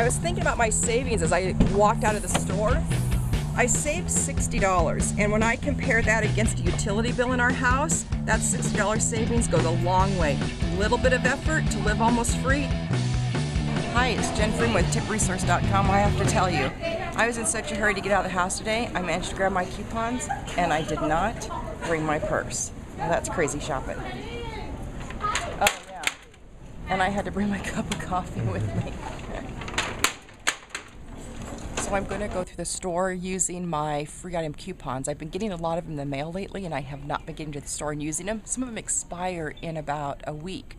I was thinking about my savings as I walked out of the store. I saved $60, and when I compare that against a utility bill in our house, that $60 savings goes a long way. A little bit of effort to live almost free. Hi, it's Jen Freeman with tipresource.com. I have to tell you, I was in such a hurry to get out of the house today, I managed to grab my coupons, and I did not bring my purse. Well, that's crazy shopping. Oh, yeah. And I had to bring my cup of coffee with me. So I'm going to go through the store using my free item coupons. I've been getting a lot of them in the mail lately, and I have not been getting to the store and using them. Some of them expire in about a week.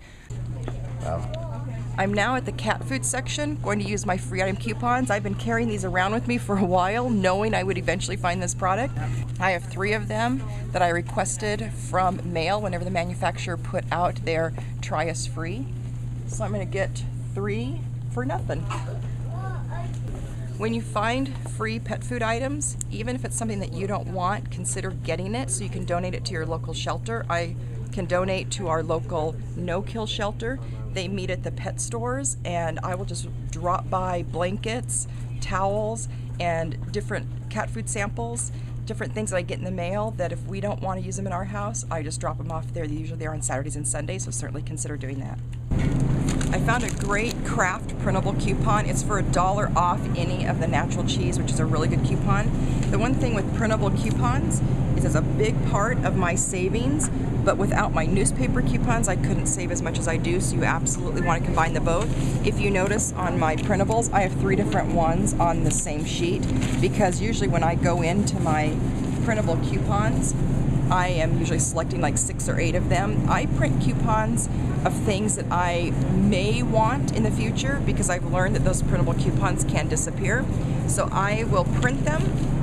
Wow. I'm now at the cat food section, going to use my free item coupons. I've been carrying these around with me for a while, knowing I would eventually find this product. I have 3 of them that I requested from mail whenever the manufacturer put out their try us free. So I'm gonna get 3 for nothing. When you find free pet food items, even if it's something that you don't want, consider getting it so you can donate it to your local shelter. I can donate to our local no-kill shelter. They meet at the pet stores, and I will just drop by blankets, towels, and different cat food samples, different things that I get in the mail that if we don't want to use them in our house, I just drop them off there. They're usually there on Saturdays and Sundays, so certainly consider doing that. I found a great Kraft printable coupon. It's for $1 off any of the natural cheese, which is a really good coupon. The one thing with printable coupons is it's a big part of my savings, but without my newspaper coupons, I couldn't save as much as I do, so you absolutely want to combine the both. If you notice on my printables, I have 3 different ones on the same sheet, because usually when I go into my printable coupons, I am usually selecting like 6 or 8 of them. I print coupons of things that I may want in the future because I've learned that those printable coupons can disappear. So I will print them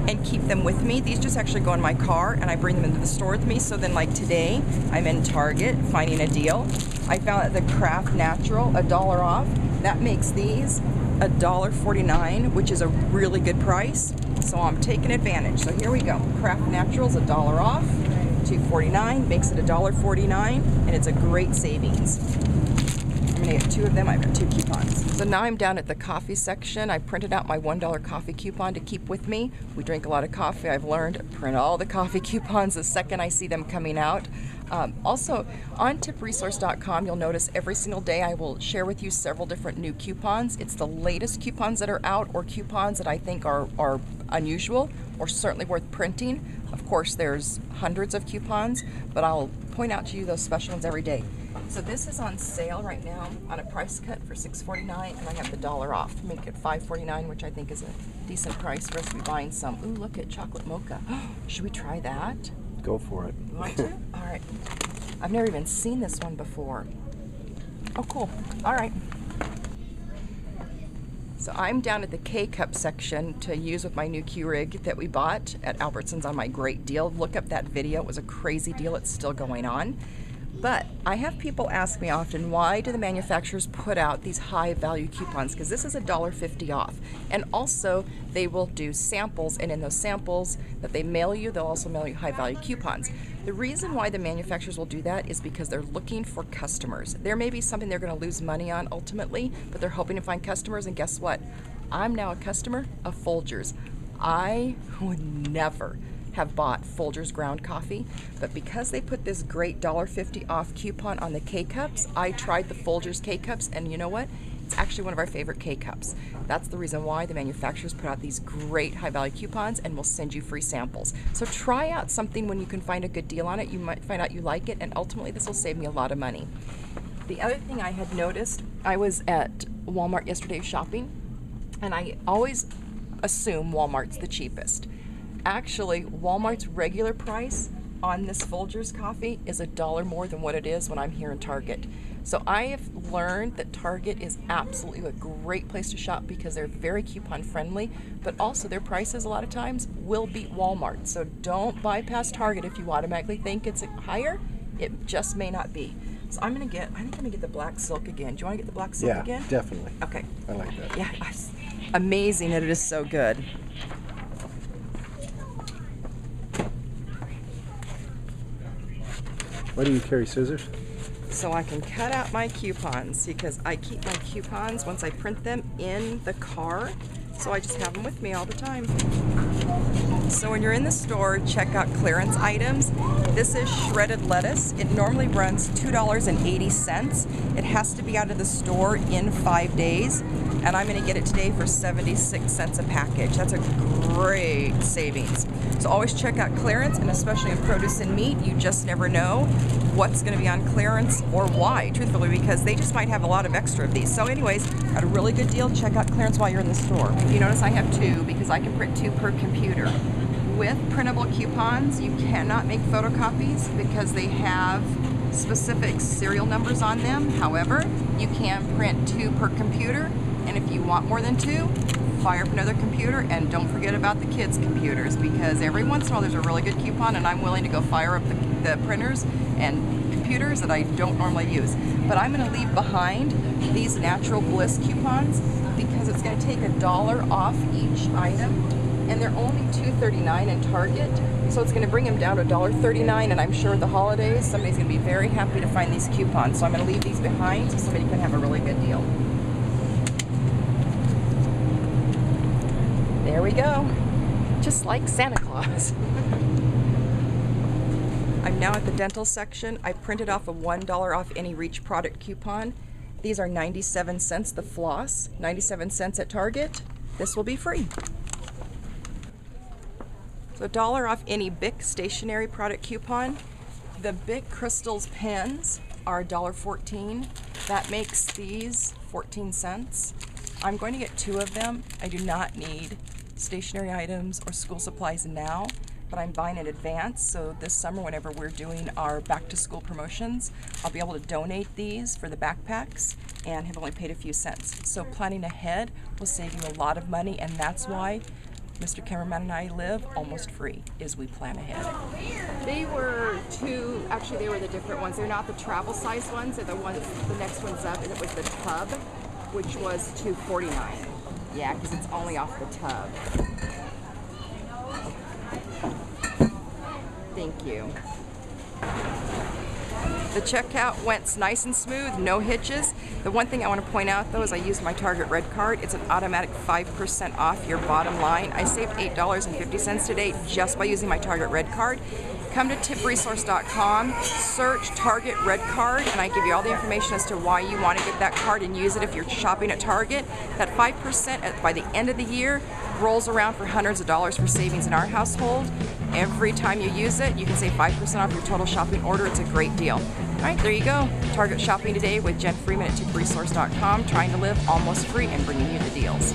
and keep them with me. These just actually go in my car and I bring them into the store with me. So then like today, I'm in Target finding a deal. I found that the Kraft Natural, $1 off. That makes these $1.49, which is a really good price. So I'm taking advantage. So here we go. Kraft Natural's $1 off. $2.49 makes it $1.49, and it's a great savings. I'm gonna get 2 of them. I've got 2 coupons. So now I'm down at the coffee section. I printed out my $1 coffee coupon to keep with me. We drink a lot of coffee. I've learned print all the coffee coupons the second I see them coming out. Also, on tipresource.com, you'll notice every single day I will share with you several different new coupons. It's the latest coupons that are out or coupons that I think are unusual or certainly worth printing. Of course, there's hundreds of coupons, but I'll point out to you those special ones every day. So this is on sale right now on a price cut for $6.49, and I have the $1 off. Make it $5.49, which I think is a decent price for us to be buying some. Ooh, look at chocolate mocha. Should we try that? Go for it. You want to? All right. I've never even seen this one before. Oh, cool. All right. So I'm down at the K-Cup section to use with my new Keurig that we bought at Albertsons on my great deal. Look up that video. It was a crazy deal. It's still going on. But I have people ask me often, why do the manufacturers put out these high value coupons? Because this is $1.50 off. And also, they will do samples, and in those samples that they mail you, they'll also mail you high value coupons. The reason why the manufacturers will do that is because they're looking for customers. There may be something they're going to lose money on ultimately, but they're hoping to find customers, and guess what? I'm now a customer of Folgers. I would never have bought Folgers ground coffee, but because they put this great $1.50 off coupon on the K-Cups, I tried the Folgers K-Cups, and you know what? It's actually one of our favorite K-Cups. That's the reason why the manufacturers put out these great high-value coupons and will send you free samples. So try out something when you can find a good deal on it. You might find out you like it, and ultimately this will save me a lot of money. The other thing I had noticed, I was at Walmart yesterday shopping, and I always assume Walmart's the cheapest. Actually, Walmart's regular price on this Folgers coffee is $1 more than what it is when I'm here in Target. So I have learned that Target is absolutely a great place to shop because they're very coupon friendly, but also their prices a lot of times will beat Walmart. So don't bypass Target if you automatically think it's higher. It just may not be. So I'm going to get, I think I'm going to get the black silk again. Do you want to get the black silk again? Yeah, definitely. Okay. I like that. Yeah, it's amazing that it is so good. Why do you carry scissors? so I can cut out my coupons, because I keep my coupons once I print them in the car, so I just have them with me all the time. So when you're in the store, check out clearance items. This is shredded lettuce. It normally runs $2.80. It has to be out of the store in 5 days, and I'm going to get it today for 76 cents a package. That's a great savings. So always check out clearance, and especially in produce and meat, you just never know what's going to be on clearance or why, truthfully, because they just might have a lot of extra of these. So anyways, got a really good deal. Check out clearance while you're in the store. You notice I have two because I can print two per computer. With printable coupons, you cannot make photocopies because they have specific serial numbers on them. However, you can print two per computer, and if you want more than two, fire up another computer, and don't forget about the kids' computers, because every once in a while there's a really good coupon, and I'm willing to go fire up the printers and computers that I don't normally use. But I'm going to leave behind these Natural Bliss coupons because it's going to take $1 off each item, and they're only $2.39 in Target, so it's going to bring them down to $1.39, and I'm sure at the holidays somebody's going to be very happy to find these coupons. So I'm going to leave these behind so somebody can have a really good deal. There we go, just like Santa Claus. I'm now at the dental section. I printed off a $1 off any Reach product coupon. These are 97 cents, the floss, 97 cents at Target. This will be free. So $1 off any Bic stationery product coupon. The Bic Crystals pens are $1.14. That makes these 14 cents. I'm going to get two of them. I do not need stationery items or school supplies now, but I'm buying in advance, so this summer, whenever we're doing our back to school promotions, I'll be able to donate these for the backpacks and have only paid a few cents. So planning ahead will save you a lot of money, and that's why Mr. Cameraman and I live almost free, is we plan ahead. They were two, actually they were the different ones. They're not the travel size ones, they're the ones, the next one's up, and it was the tub, which was $2.49. Yeah, because it's only off the tub. Thank you. The checkout went nice and smooth, no hitches. The one thing I want to point out though is I used my Target Red Card. It's an automatic 5% off your bottom line. I saved $8.50 today just by using my Target Red Card. Come to tipresource.com, search Target Red Card, and I give you all the information as to why you want to get that card and use it if you're shopping at Target. That 5% by the end of the year rolls around for hundreds of dollars for savings in our household. Every time you use it, you can save 5% off your total shopping order. It's a great deal. All right, there you go. Target shopping today with Jen Freeman at tipresource.com, trying to live almost free and bringing you the deals.